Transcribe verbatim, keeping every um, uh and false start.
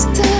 still.